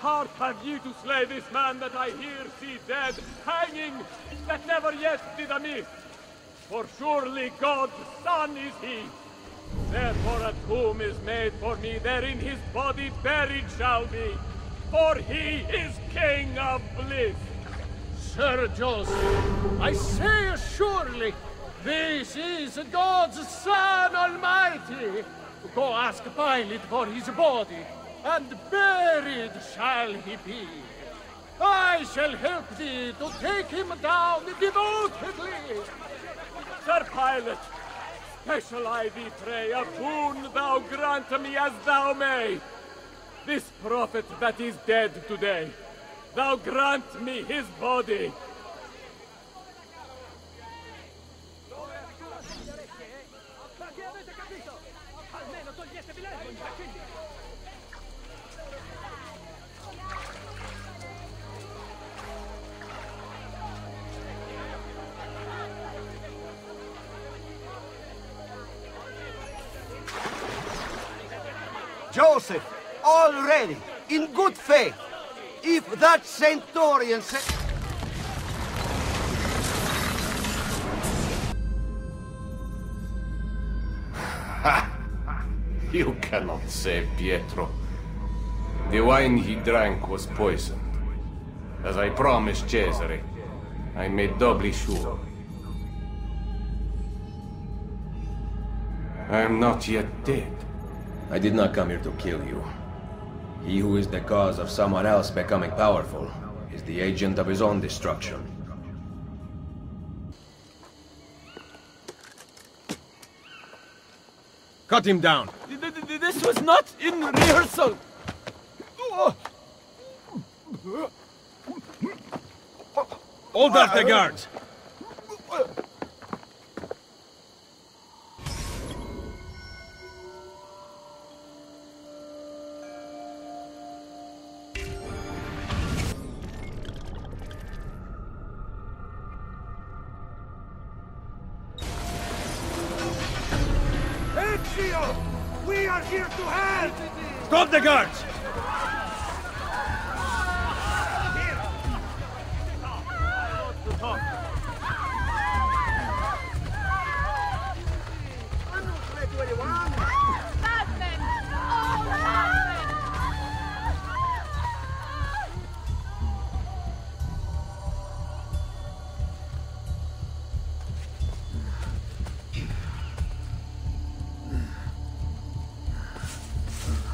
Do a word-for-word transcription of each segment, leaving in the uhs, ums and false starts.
heart have you to slay this man that I here see dead, hanging, that never yet did amiss? For surely God's Son is he. Therefore a tomb is made for me, therein his body buried shall be. For he is King of Bliss. Sir Joseph, I say surely, this is God's Son Almighty. Go ask Pilate for his body, and buried shall he be. I shall help thee to take him down devotedly. Sir Pilate, special I thee pray, a boon thou grant me as thou may. This prophet that is dead today, thou grant me his body. Joseph, already, in good faith, if that centurion said... You cannot save Pietro. The wine he drank was poisoned. As I promised Cesare, I made doubly sure. I am not yet dead. I did not come here to kill you. He who is the cause of someone else becoming powerful is the agent of his own destruction. Cut him down! This was not in rehearsal! Order the guards!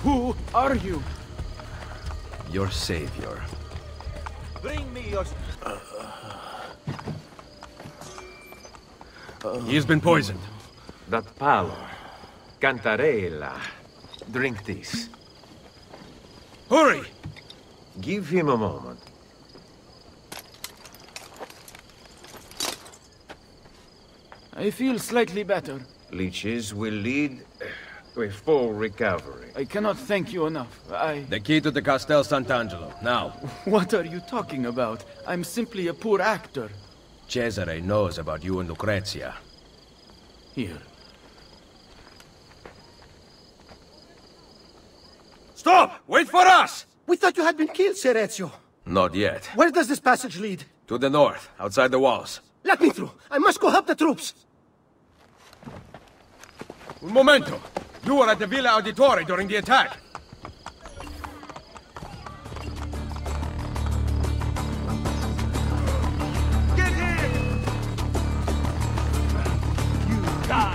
Who are you? Your savior. Bring me your... Uh, uh, he has been poisoned. That palo, cantarella. Drink this. Hurry! Give him a moment. I feel slightly better. Leeches will lead... to a full recovery. I cannot thank you enough. I... The key to the Castel Sant'Angelo, now. What are you talking about? I'm simply a poor actor. Cesare knows about you and Lucrezia. Here. Stop! Wait for us! We thought you had been killed, Ser Ezio. Not yet. Where does this passage lead? To the north, outside the walls. Let me through! I must go help the troops! Un momento! You were at the Villa Auditore during the attack. Get in! You die! No!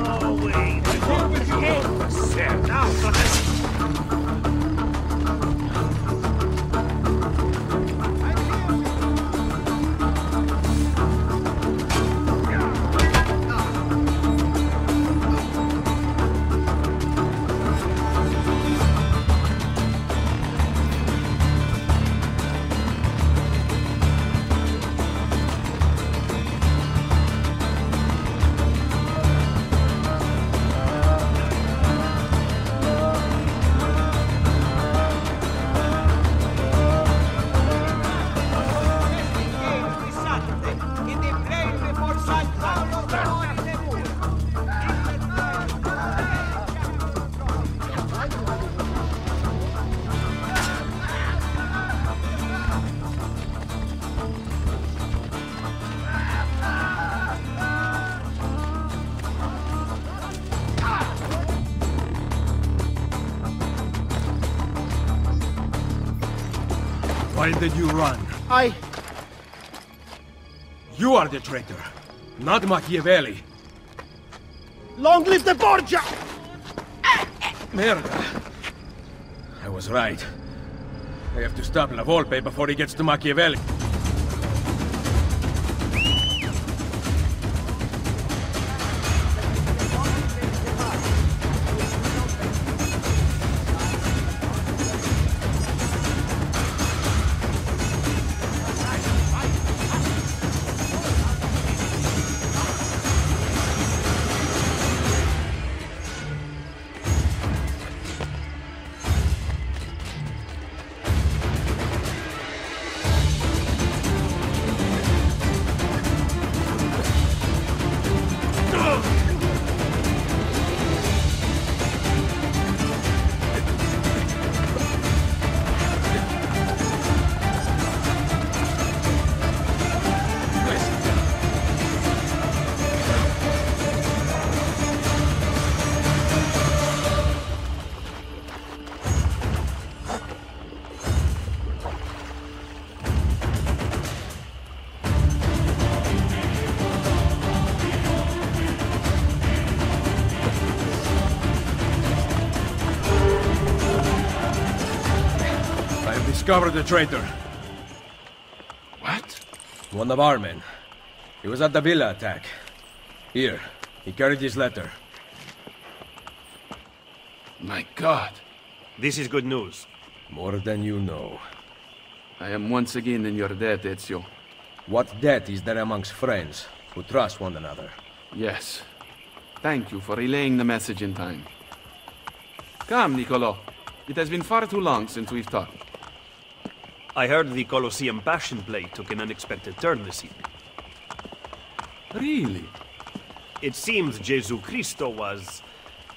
No way! What's wrong with you? Now, Why did you run? I... You are the traitor, not Machiavelli. Long live the Borgia! Merda. I was right. I have to stop La Volpe before he gets to Machiavelli. Cover the traitor. What? One of our men. He was at the villa attack. Here, he carried his letter. My God. This is good news. More than you know. I am once again in your debt, Ezio. What debt is there amongst friends who trust one another? Yes. Thank you for relaying the message in time. Come, Niccolò. It has been far too long since we've talked. I heard the Colosseum passion play took an unexpected turn this evening. Really? It seems Jesus Christo was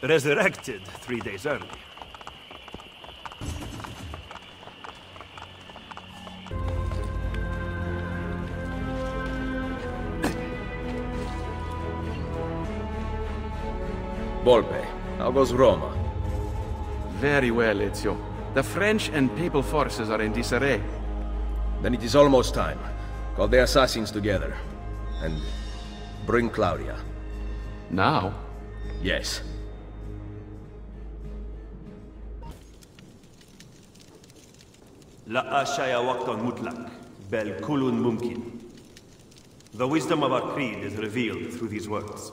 resurrected three days earlier. Volpe, how goes Roma? Very well, Ezio. The French and Papal forces are in disarray. Then it is almost time. Call the assassins together. And bring Claudia. Now? Yes. The wisdom of our creed is revealed through these words.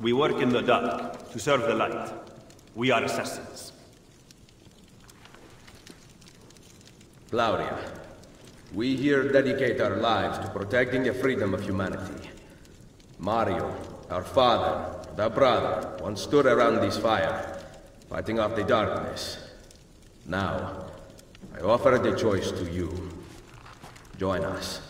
We work in the dark to serve the light. We are assassins. Claudia, we here dedicate our lives to protecting the freedom of humanity. Mario, our father, our brother, once stood around this fire, fighting off the darkness. Now, I offer the choice to you. Join us.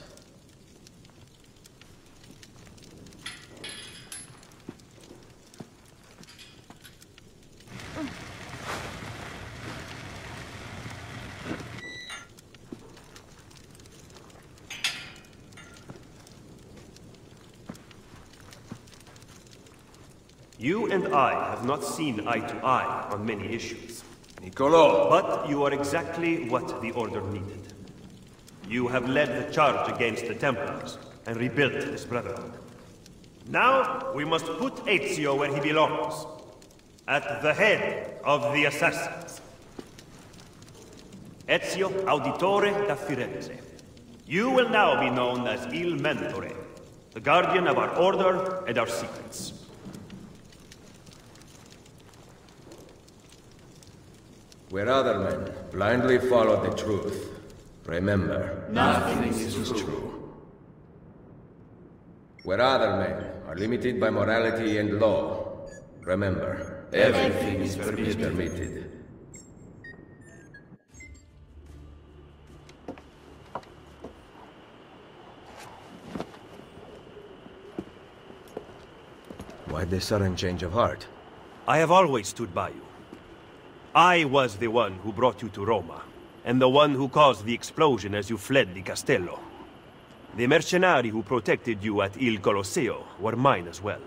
You and I have not seen eye to eye on many issues. Niccolò! But you are exactly what the Order needed. You have led the charge against the Templars and rebuilt this brotherhood. Now, we must put Ezio where he belongs. At the head of the assassins. Ezio Auditore da Firenze. You will now be known as Il Mentore, the guardian of our Order and our secrets. Where other men blindly follow the truth, remember, nothing is true. Where other men are limited by morality and law, remember, everything is permitted. Why the sudden change of heart? I have always stood by you. I was the one who brought you to Roma, and the one who caused the explosion as you fled the Castello. The mercenari who protected you at Il Colosseo were mine as well.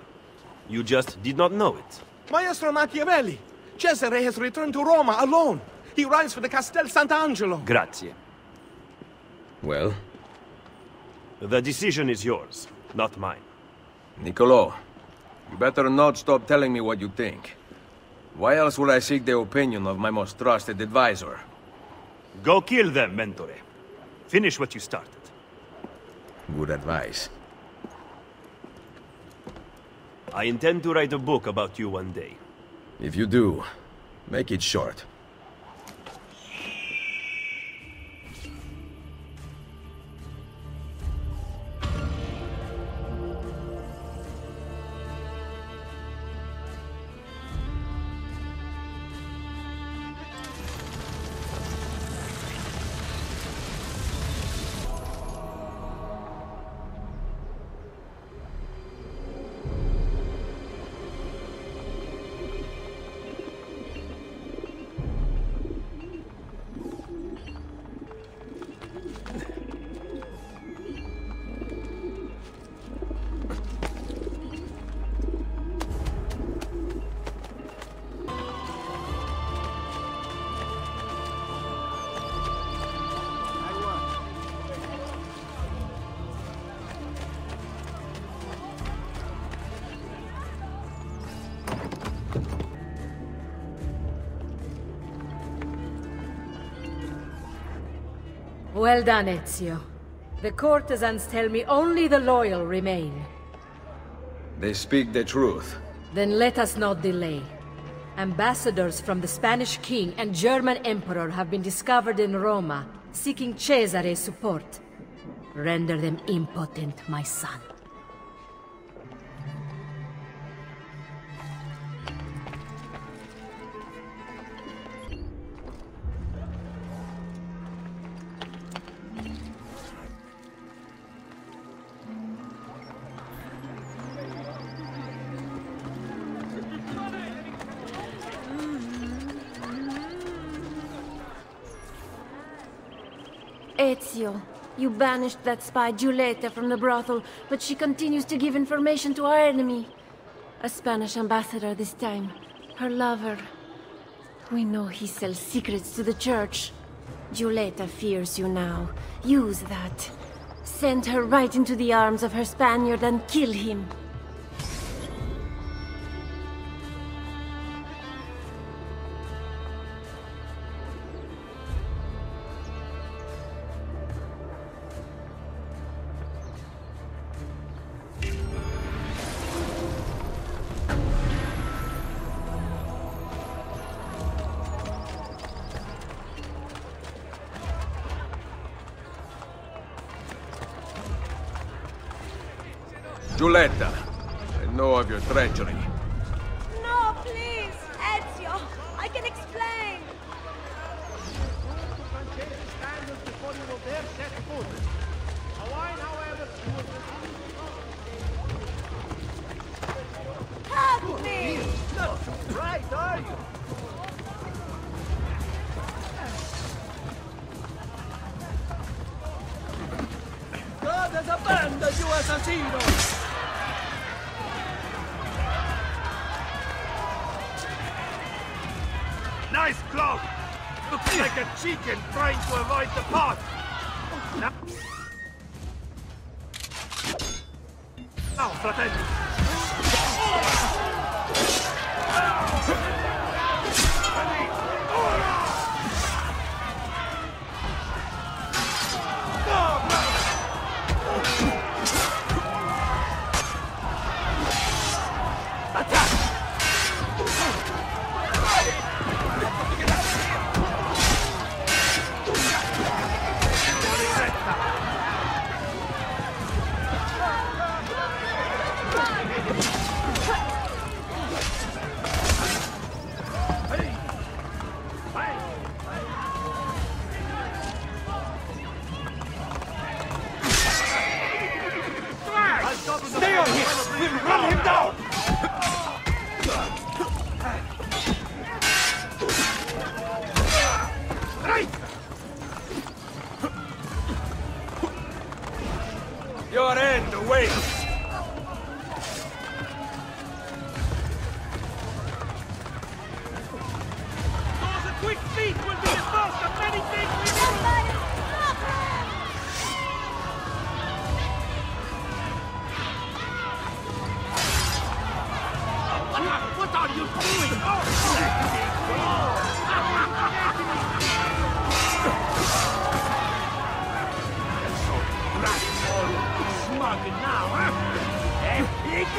You just did not know it. Maestro Machiavelli! Cesare has returned to Roma alone! He rides for the Castel Sant'Angelo! Grazie. Well? The decision is yours, not mine. Niccolò, you better not stop telling me what you think. Why else would I seek the opinion of my most trusted advisor? Go kill them, Mentore. Finish what you started. Good advice. I intend to write a book about you one day. If you do, make it short. Well done, Ezio. The courtesans tell me only the loyal remain. They speak the truth. Then let us not delay. Ambassadors from the Spanish king and German emperor have been discovered in Roma, seeking Cesare's support. Render them impotent, my son. Ezio, you banished that spy Giulietta from the brothel, but she continues to give information to our enemy. A Spanish ambassador this time. Her lover. We know he sells secrets to the church. Giulietta fears you now. Use that. Send her right into the arms of her Spaniard and kill him. Giulietta, I know of your treachery. No, please, Ezio. I can explain. Help me! Not right, are you? God has abandoned you, assassino! Nice glove! Looks like a chicken trying to avoid the pot! Now, now fratelli! bend the weight. Those quick feet will be the first of many things we do. Somebody stop him! What are, what are you doing? Oh, now, huh? Eh, pig?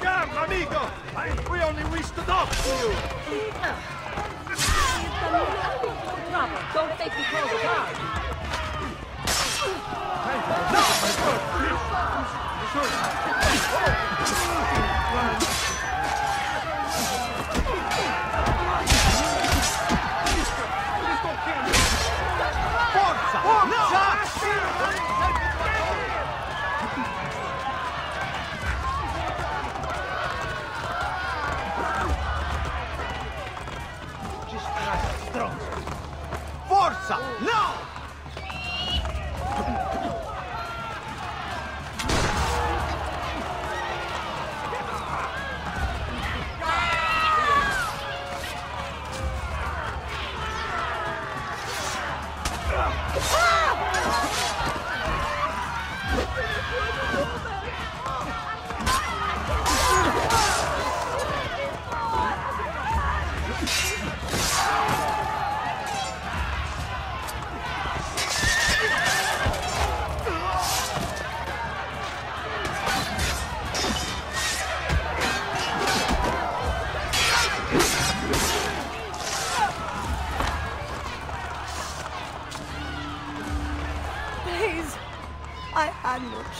Come, amigo! I, we only wish to talk to you! Don't take me for the guard! Forza! No!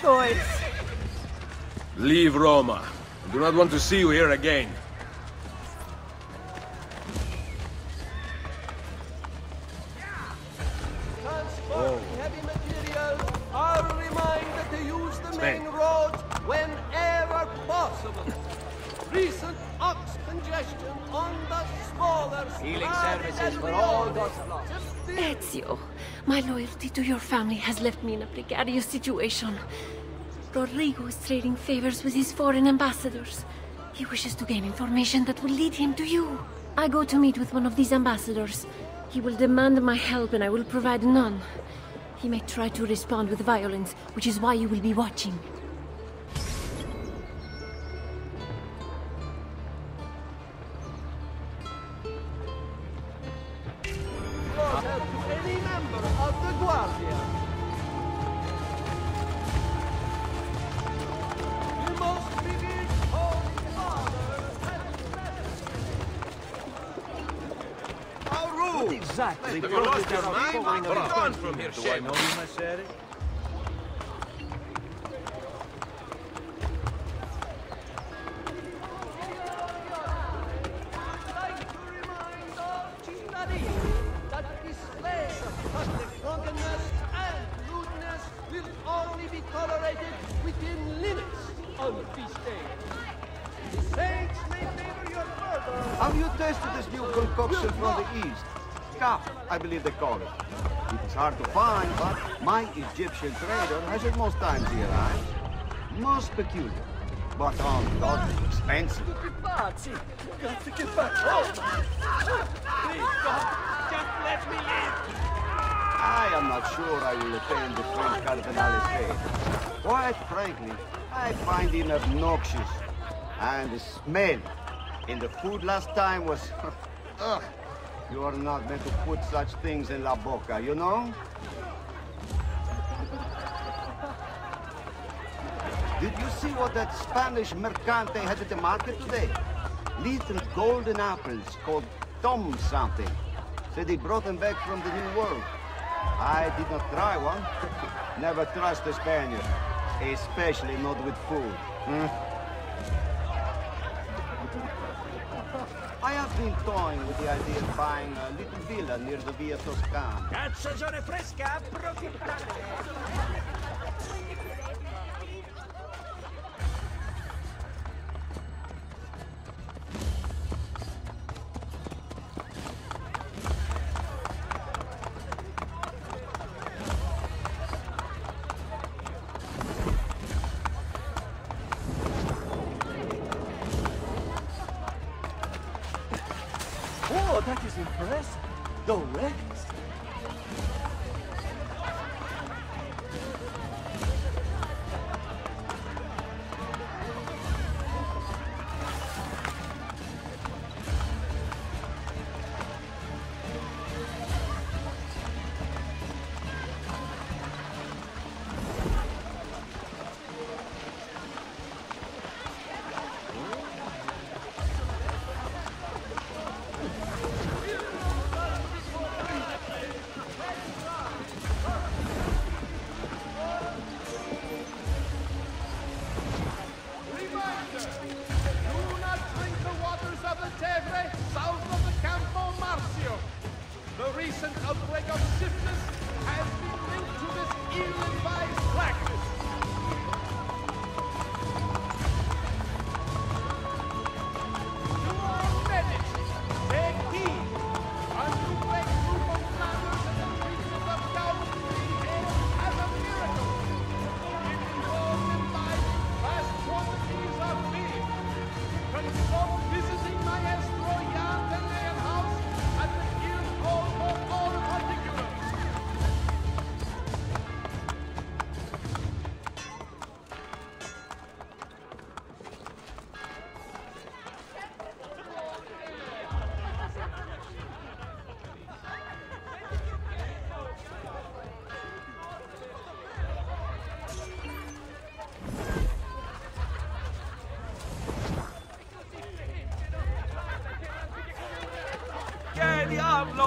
Choice. Leave Roma. I do not want to see you here again. Transport heavy material are reminded to use the main road whenever possible. Recent ox congestion on the smaller healing services for all those lost. Ezio, my loyalty to your family has left me in a precarious situation. Rodrigo is trading favors with his foreign ambassadors. He wishes to gain information that will lead him to you. I go to meet with one of these ambassadors. He will demand my help and I will provide none. He may try to respond with violence, which is why you will be watching. Exactly. The Colosseum, I'm gone from here, Shep. Do I know you, Cesare? They call it. It's hard to find, but my Egyptian trader has it most times here, right? Most peculiar, but on God is expensive. Got to get back home. Please, God, just let me live. I am not sure I will attend the French Cardinal's day. Quite frankly, I find him obnoxious. And the smell in the food last time was... Ugh. You are not meant to put such things in la boca, you know? Did you see what that Spanish mercante had at the market today? Little golden apples called Tom something. Said he brought them back from the New World. I did not try one. Never trust a Spaniard, especially not with food. Hmm? I have been toying with the idea of buying a little villa near the Via Toscana. Cazzo, giorno fresca, approfittare! Oh, that is impressive. The rest.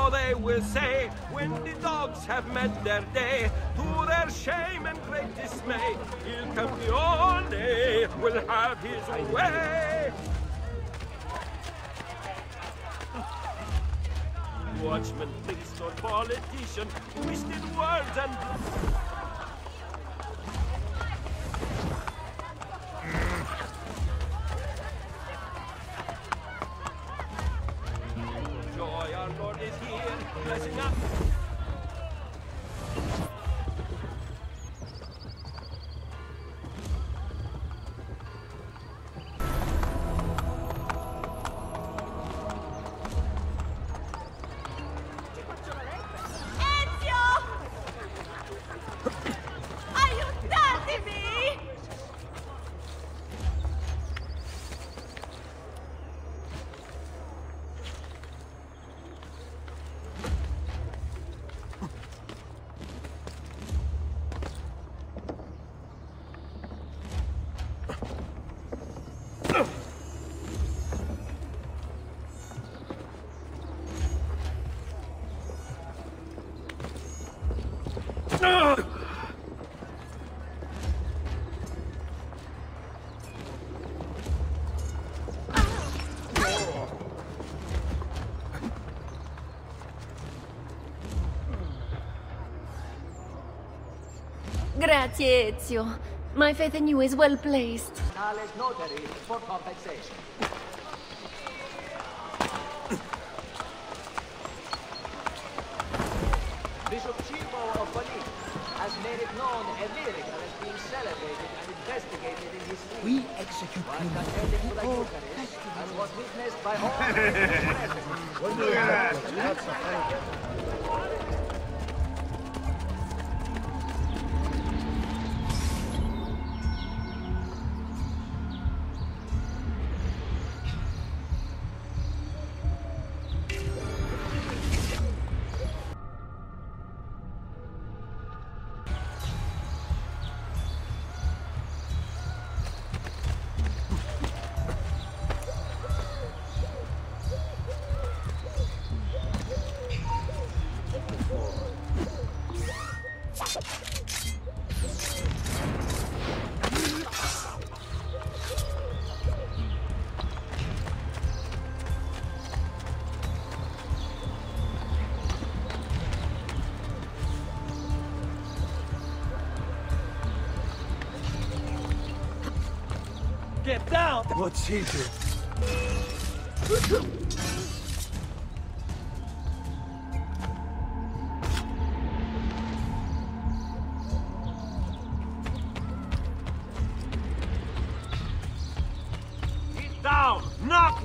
They will say, when the dogs have met their day, to their shame and great dismay, Il Campione will have his way. Watchman, priest, or politician, twisted words and... Grazie, Ezio. My faith in you is well placed. Tales notary for compensation. Bishop Chibo of Bali has made it known a miracle is being celebrated and investigated in his sleep. We execute him. And was witnessed by all present. Down. What's he doing? Get down! Knock!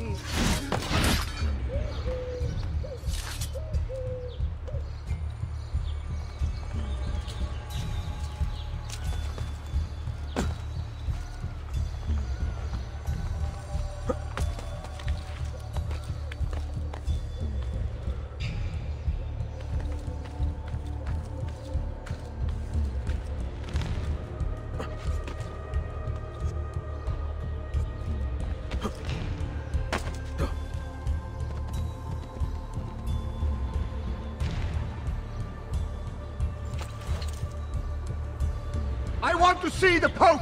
I want to see the Pope!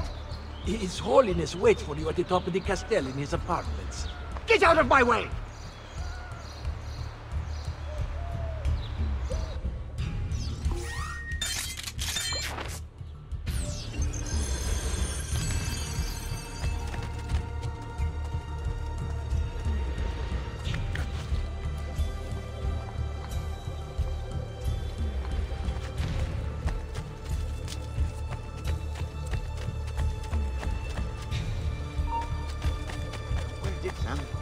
His Holiness waits for you at the top of the castel in his apartments. Get out of my way! Did something.